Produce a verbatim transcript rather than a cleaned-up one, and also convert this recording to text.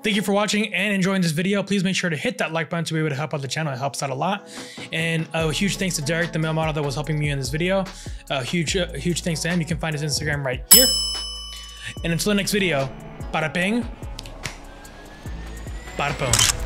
Thank you for watching and enjoying this video. Please make sure to hit that like button to be able to help out the channel. It helps out a lot. And a huge thanks to Derick, the male model that was helping me in this video. A huge, uh, huge thanks to him. You can find his Instagram right here. And until the next video, bada bing, bada boom.